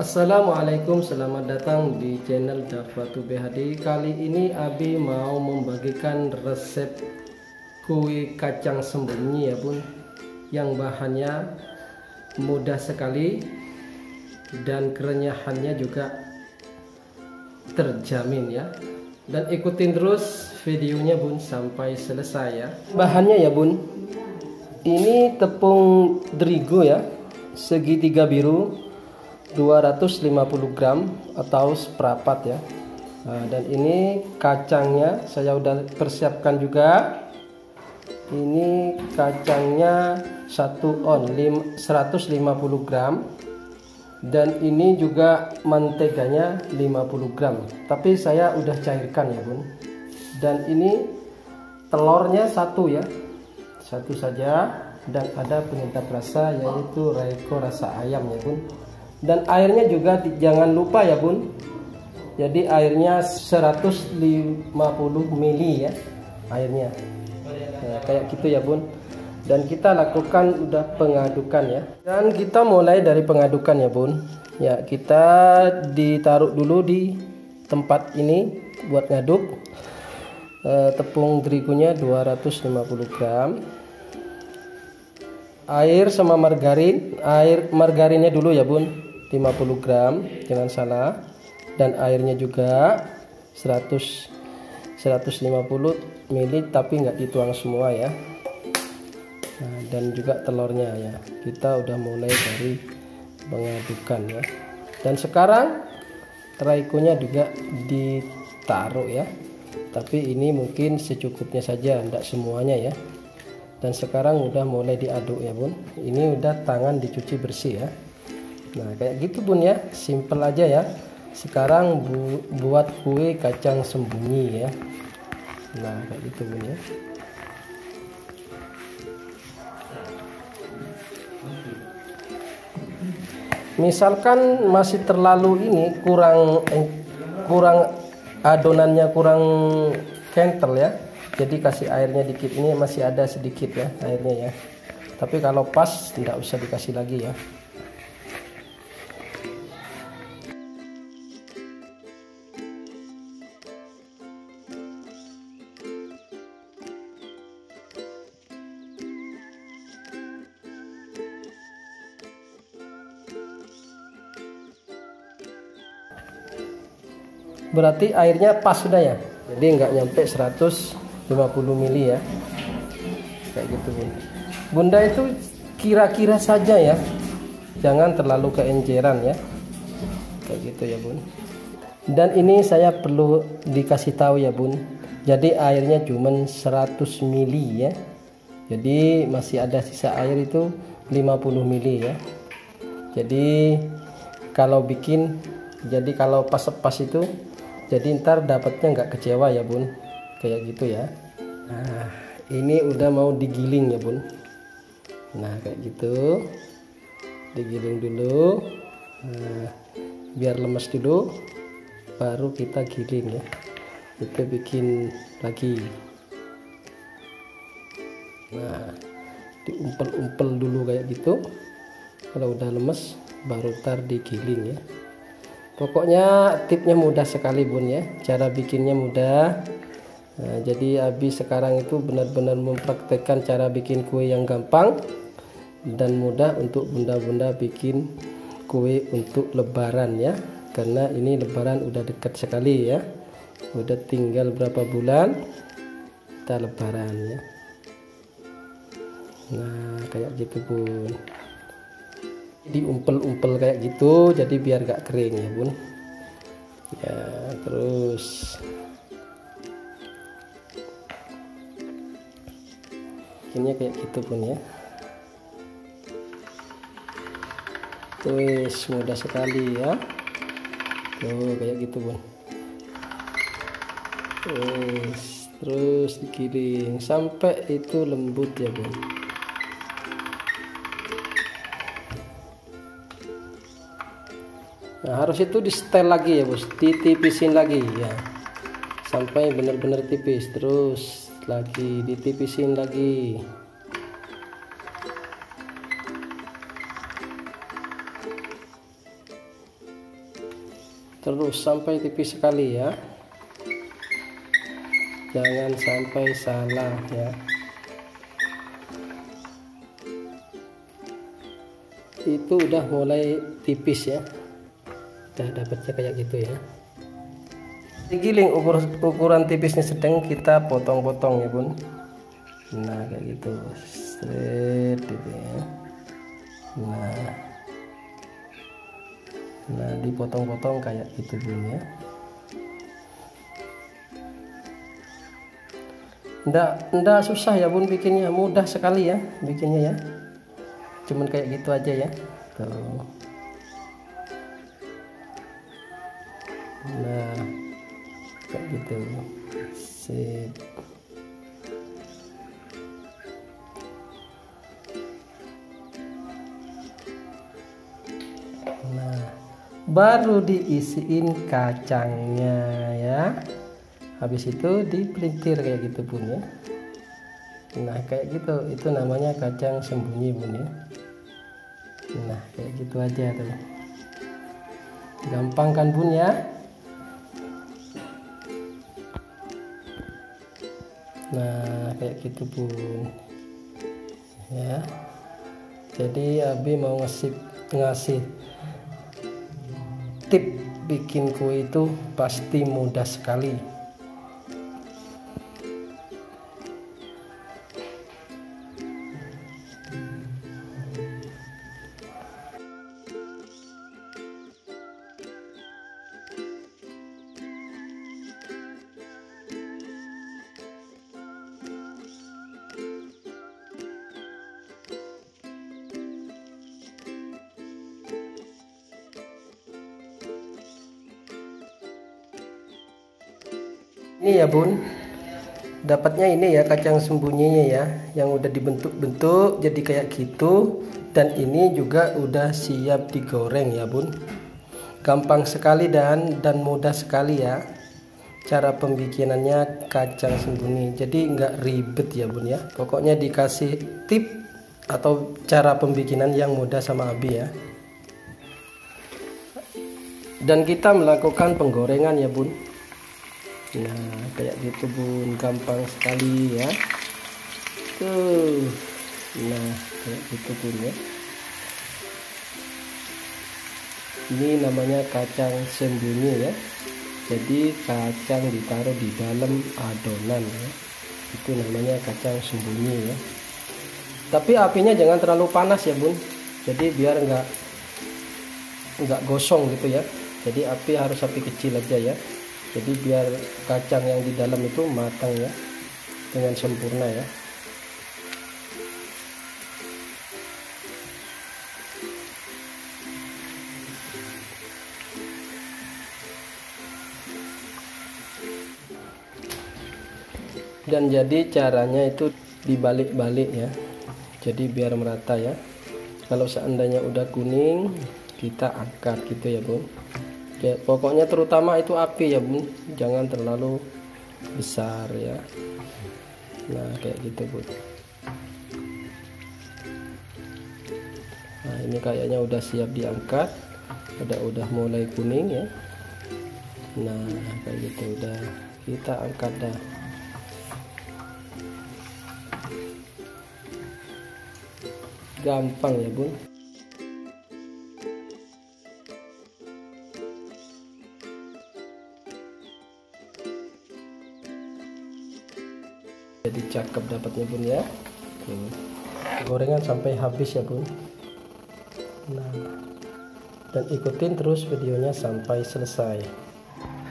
Assalamualaikum, selamat datang di channel Dafa TubeHD. Kali ini Abi mau membagikan resep kue kacang sembunyi ya bun, yang bahannya mudah sekali dan kerenyahannya juga terjamin ya. Dan ikutin terus videonya bun sampai selesai ya. Bahannya ya bun, ini tepung terigu ya, segitiga biru 250 gram atau seperempat ya. Nah, dan ini kacangnya saya udah persiapkan juga. Ini kacangnya 150 gram, dan ini juga menteganya 50 gram, tapi saya udah cairkan ya bun. Dan ini telurnya satu saja, dan ada penyedap rasa yaitu Raiko rasa ayam ya bun. Dan airnya juga jangan lupa ya bun. Jadi airnya 150 mili ya airnya. Nah, kayak gitu ya bun. Dan kita lakukan udah pengadukan ya. Dan kita mulai dari pengadukan ya bun. Ya, kita ditaruh dulu di tempat ini buat ngaduk. Tepung terigunya 250 gram. Air sama margarin. Air margarinnya dulu ya bun, 50 gram, jangan salah. Dan airnya juga 150 ml, tapi nggak dituang semua ya. Nah, dan juga telurnya ya, kita udah mulai dari pengadukan ya. Dan sekarang raikonya juga ditaruh ya, tapi ini mungkin secukupnya saja, enggak semuanya ya. Dan sekarang udah mulai diaduk ya bun. Ini udah tangan dicuci bersih ya. Nah, kayak gitu bun ya, simple aja ya. Sekarang buat kue kacang sembunyi ya. Nah, kayak gitu bun ya. Misalkan masih terlalu ini kurang adonannya kurang kental ya. Jadi kasih airnya dikit, ini masih ada sedikit ya airnya ya. Tapi kalau pas tidak usah dikasih lagi ya. Berarti airnya pas sudah ya, jadi nggak nyampe 150 mili ya, kayak gitu bun. Bunda itu kira-kira saja ya, jangan terlalu keenceran ya, kayak gitu ya bun. Dan ini saya perlu dikasih tahu ya bun, jadi airnya cuma 100 mili ya, jadi masih ada sisa air itu 50 mili ya. Jadi kalau bikin, jadi kalau pas-pas itu, jadi ntar dapatnya nggak kecewa ya bun, kayak gitu ya. Nah, ini udah mau digiling ya bun. Nah, kayak gitu, digiling dulu, nah, biar lemes dulu, baru kita giling ya. Kita bikin lagi. Nah, diumpel-umpel dulu kayak gitu. Kalau udah lemes, baru ntar digiling ya. Pokoknya tipnya mudah sekali bun ya, cara bikinnya mudah. Nah, jadi Abi sekarang itu benar-benar mempraktekkan cara bikin kue yang gampang dan mudah untuk bunda-bunda bikin kue untuk lebaran ya. Karena ini lebaran udah dekat sekali ya, udah tinggal berapa bulan kita lebaran ya. Nah, kayak gitu bun, diumpel-umpel kayak gitu, jadi biar gak kering ya bun ya. Terus ini kayak gitu bun ya, terus mudah sekali ya tuh, kayak gitu bun. Terus digiling sampai itu lembut ya bun. Nah, harus itu di setel lagi ya bos, ditipisin lagi ya sampai benar-benar tipis, terus lagi ditipisin lagi. terus sampai tipis sekali ya, jangan sampai salah ya. Itu udah mulai tipis ya, udah dapatnya kayak gitu ya. Digiling ukuran tipisnya sedang, kita potong-potong ya bun. Nah kayak gitu, straight gitu ya. Nah dipotong-potong kayak gitu bun ya. Ndak susah ya bun bikinnya, mudah sekali ya bikinnya ya. Cuman kayak gitu aja ya. Tuh. Nah kayak gitu. Sip. Nah, baru diisiin kacangnya ya. Habis itu dipelintir kayak gitu bun ya. Nah kayak gitu, itu namanya kacang sembunyi bun ya. Nah kayak gitu aja tuh. Gampang kan bun ya. Nah kayak gitu bun ya. Jadi Abi mau ngasih tip bikin kue itu pasti mudah sekali. Ini ya bun, dapatnya ini ya kacang sembunyinya ya, yang udah dibentuk-bentuk jadi kayak gitu. Dan ini juga udah siap digoreng ya bun. Gampang sekali dan mudah sekali ya cara pembikinannya kacang sembunyi. Jadi nggak ribet ya bun ya. Pokoknya dikasih tip atau cara pembikinan yang mudah sama Abi ya. Dan kita melakukan penggorengan ya bun. Nah kayak gitu bun, gampang sekali ya tuh. Nah kayak gitu bun ya, ini namanya kacang sembunyi ya. Jadi kacang ditaruh di dalam adonan ya, itu namanya kacang sembunyi ya. Tapi apinya jangan terlalu panas ya bun, jadi biar nggak gosong gitu ya. Jadi api harus api kecil aja ya. Jadi biar kacang yang di dalam itu matang ya, dengan sempurna ya. Dan jadi caranya itu dibalik-balik ya. Jadi biar merata ya. Kalau seandainya udah kuning, kita angkat gitu ya bun. Ya, pokoknya terutama itu api ya bun, jangan terlalu besar ya. Nah kayak gitu bun. Nah ini kayaknya udah siap diangkat, udah mulai kuning ya. Nah kayak gitu udah kita angkat dah. Gampang ya bun. Jadi cakep dapatnya bun ya. Tuh. Gorengan sampai habis ya bun. Nah, dan ikutin terus videonya sampai selesai.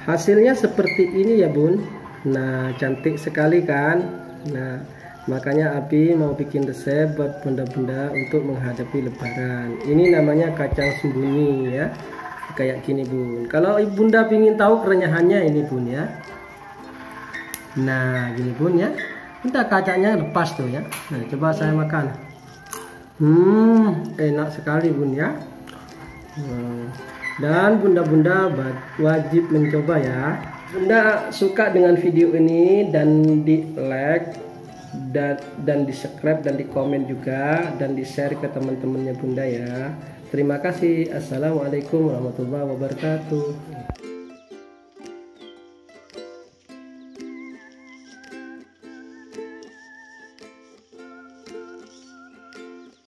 Hasilnya seperti ini ya bun. Nah cantik sekali kan. Nah makanya Abi mau bikin resep buat bunda-bunda untuk menghadapi lebaran. Ini namanya kacang sembunyi ya. Kayak gini bun. Kalau bunda ingin tahu kerenyahannya ini bun ya. Nah gini bun ya. Entah kacangnya lepas tuh ya. Nah, coba saya makan. Enak sekali bun ya. Dan bunda-bunda wajib mencoba ya. Bunda suka dengan video ini dan di like dan di subscribe dan di komen juga dan di share ke teman-temannya bunda ya. Terima kasih. Assalamualaikum warahmatullahi wabarakatuh.